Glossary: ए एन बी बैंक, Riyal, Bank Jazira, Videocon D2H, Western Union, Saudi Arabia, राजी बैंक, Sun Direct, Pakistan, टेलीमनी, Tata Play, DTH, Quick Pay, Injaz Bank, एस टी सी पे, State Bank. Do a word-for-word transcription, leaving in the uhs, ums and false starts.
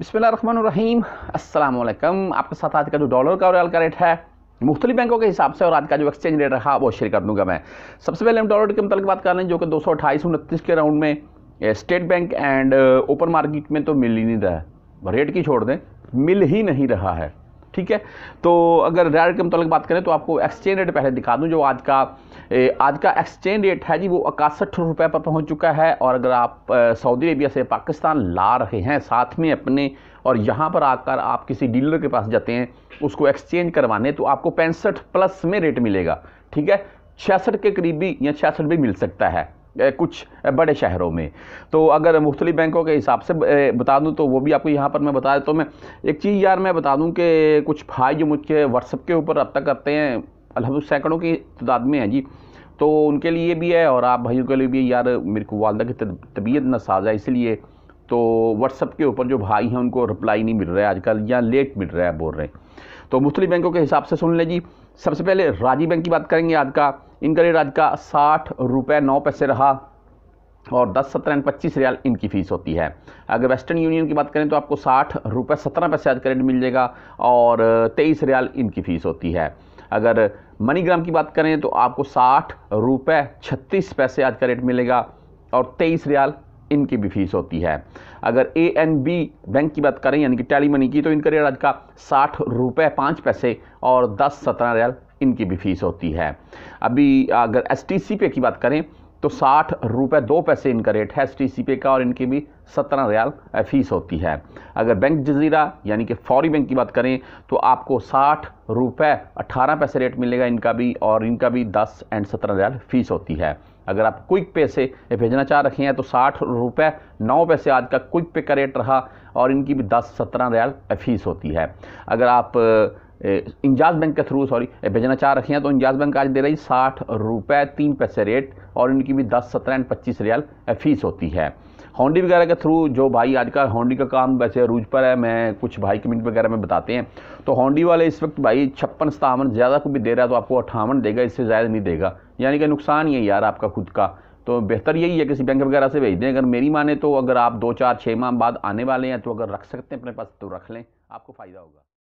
बिस्मिल्लाहिर्रहमानिर्रहीम अस्सलाम वालेकुम। आपके साथ आज का जो डॉलर का और रियाल का रेट है मुख्तलिफ बैंकों के हिसाब से और आज का जो एक्सचेंज रेट रहा वो शेयर कर दूंगा। मैं सबसे पहले हम डॉलर के मतलब बात कर रहे हैं जो कि दो सौ अट्ठाईस उनतीस के राउंड में State Bank and open market में तो मिल ही नहीं रहा है, रेट की छोड़ दें मिल ही नहीं रहा है, ठीक है। तो अगर रियाल के मतलब बात करें तो आपको एक्सचेंज रेट पहले दिखा दूँ जो आज का आज का एक्सचेंज रेट है जी वो इकसठ रुपये पर पहुंच चुका है। और अगर आप सऊदी अरेबिया से पाकिस्तान ला रहे हैं साथ में अपने और यहाँ पर आकर आप किसी डीलर के पास जाते हैं उसको एक्सचेंज करवाने तो आपको पैंसठ प्लस में रेट मिलेगा, ठीक है। छियासठ के करीब भी या छियासठ भी मिल सकता है कुछ बड़े शहरों में। तो अगर मुख्तलिफ बैंकों के हिसाब से बता दूं तो वो भी आपको यहाँ पर मैं बता देता हूँ। मैं एक चीज़ यार मैं बता दूं कि कुछ भाई जो मुझे व्हाट्सएप के ऊपर रब्ता करते हैं अलहमद सैकड़ों की तादाद में है जी, तो उनके लिए भी है और आप भाइयों के लिए भी। यार मेरे को वालदा की तबीयत नासाज है इसलिए तो व्हाट्सएप के ऊपर जो भाई हैं उनको रिप्लाई नहीं मिल रहा है आजकल या लेट मिल रहा है बोल रहे हैं। तो मुख्तलिफ बैंकों के हिसाब से सुन ले जी। सबसे पहले राजी बैंक की बात करेंगे, आज का इनका रेट आज का साठ रुपये नौ पैसे रहा और दस सत्रह एंड पच्चीस रियाल इनकी फ़ीस होती है। अगर वेस्टर्न यूनियन की बात करें तो आपको साठ रुपये सत्रह पैसे आज का रेट मिल जाएगा और तेईस रियाल इनकी फ़ीस होती है। अगर मनीग्राम की बात करें तो आपको साठ रुपये छत्तीस पैसे आज का रेट मिलेगा और तेईस रियाल इनकी भी फीस होती है। अगर ए एन बी बैंक की बात करें यानी कि टेलीमनी की तो इनका रेट आज का साठ रुपये पाँच पैसे और दस सत्रह रियाल इनकी भी फीस होती है। अभी अगर एस टी सी पे की बात करें तो साठ रुपये दो पैसे इनका रेट है एस टी सी पे का और इनकी भी सत्रह रियाल फ़ीस होती है। अगर बैंक जजीरा यानी कि फौरी बैंक की बात करें तो आपको साठ रुपये अट्ठारह पैसे रेट मिलेगा इनका भी और इनका भी दस एंड सत्रह रियाल फ़ीस होती है। अगर आप क्विक पे से भेजना चाह रहे हैं तो साठ रुपये नौ पैसे आज का क्विक पे का रेट रहा और इनकी भी दस सत्रह रियाल फ़ीस होती है। अगर आप इंजाज बैंक के थ्रू सॉरी भेजना चाह रहे हैं तो इंजाज बैंक आज दे रही साठ रुपये तीन पैसे रेट और इनकी भी दस सत्रह एंड पच्चीस रियाल फ़ीस होती है। होंडी वगैरह के थ्रू जो भाई आजकल होंडी का काम वैसे अरूज पर है, मैं कुछ भाई कमेंट वगैरह में बताते हैं तो होंडी वाले इस वक्त भाई छप्पन सतावन ज़्यादा को भी दे रहा है तो आपको अट्ठावन देगा, इससे ज़्यादा नहीं देगा, यानी कि नुकसान ही है यार आपका खुद का। तो बेहतर यही है किसी बैंक वगैरह से भेज दें। अगर मेरी माने तो अगर आप दो चार छः माह बाद आने वाले हैं तो अगर रख सकते हैं अपने पास तो रख लें, आपको फ़ायदा होगा।